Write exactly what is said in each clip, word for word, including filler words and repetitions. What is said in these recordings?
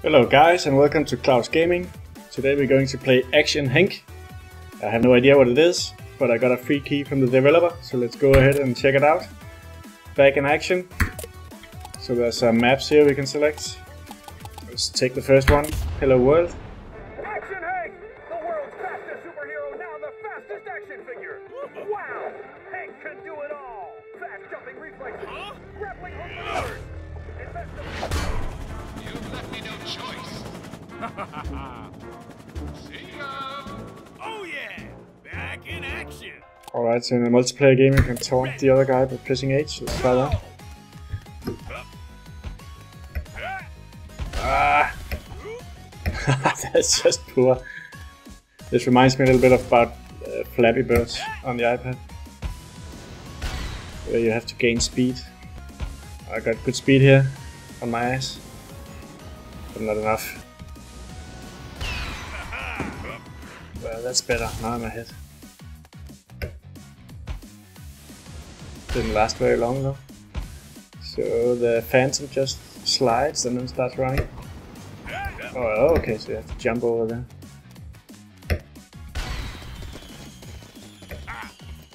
Hello guys, and welcome to Klaus Gaming. Today we're going to play Action Henk. I have no idea what it is, but I got a free key from the developer, so let's go ahead and check it out. Back in action. So there's some maps here we can select. Let's take the first one. Hello world. Action Henk! The world's fastest superhero, now the fastest action figure! Wow! Henk can do it all! Fast jumping reflexes, huh? Grappling hook maneuvers! You've left me no choice! See ya! Oh yeah! Back in action! Alright, so in a multiplayer game you can taunt the other guy by pressing H. Let's try that. Ah! That's just poor. This reminds me a little bit about uh, Flappy Birds on the iPad, where you have to gain speed. I got good speed here on my ass, but not enough. Well, that's better, now I'm ahead. Didn't last very long though. So the phantom just slides and then starts running. Oh, okay, so you have to jump over there.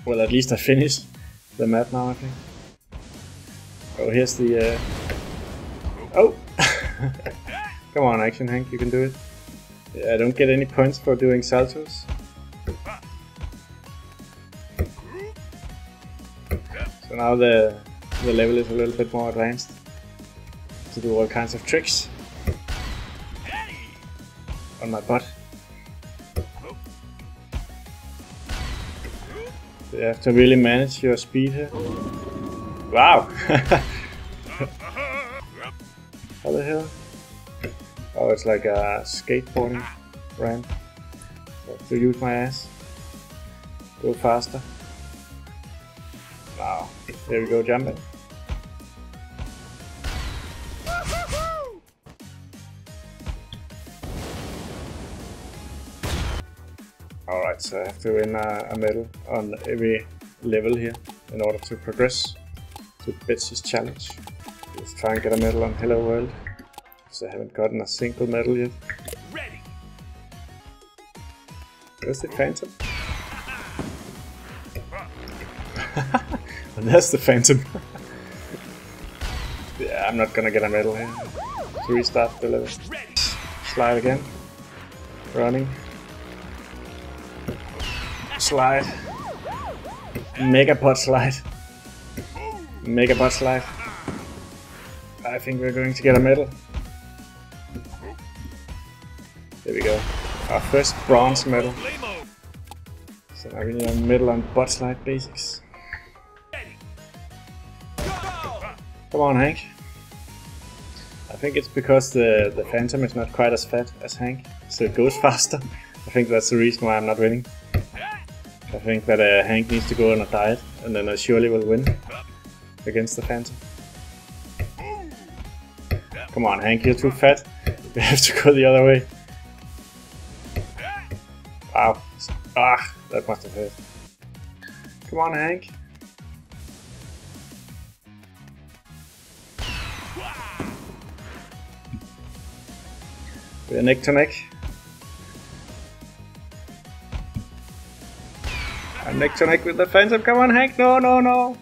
Well, at least I finished the map now, I think. Oh, here's the... Uh... Oh! Come on, Action Henk, you can do it. Yeah, I don't get any points for doing saltos. So now the, the level is a little bit more advanced. To do all kinds of tricks. On my butt. So you have to really manage your speed here. Wow! How the hell? Oh, it's like a skateboarding ramp. So I have to use my ass. Go faster. Wow. There we go, jumping. Alright, so I have to win a, a medal on every level here in order to progress. Bitches challenge. Let's try and get a medal on Hello World, because I haven't gotten a single medal yet. Ready. Where's the phantom? And that's the phantom. Yeah, I'm not gonna get a medal here. To restart the level. Slide again. Running. Slide. Megapod slide. Mega boss life. I think we're going to get a medal. There we go. Our first bronze medal. So now we need a medal on butt slide basics. Come on, Henk. I think it's because the, the Phantom is not quite as fat as Henk, so it goes faster. I think that's the reason why I'm not winning. I think that uh, Henk needs to go on a diet, and then I surely will win. Against the Phantom. Come on, Henk, you're too fat. We have to go the other way. Wow. Ah, that must have hurt. Come on, Henk. We're neck to neck. I'm neck to neck with the Phantom. Come on, Henk. No, no, no.